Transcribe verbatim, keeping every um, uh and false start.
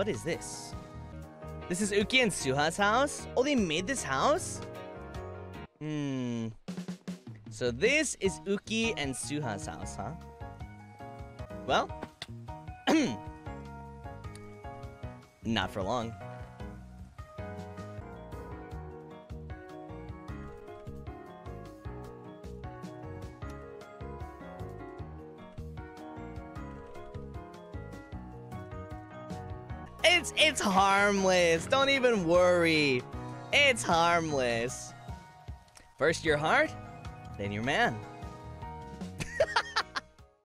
what is this? This is Uki and Suha's house? Oh, they made this house? Hmm. So this is Uki and Suha's house, huh? Well, not for long. It's it's harmless. Don't even worry. It's harmless. First your heart, then your man.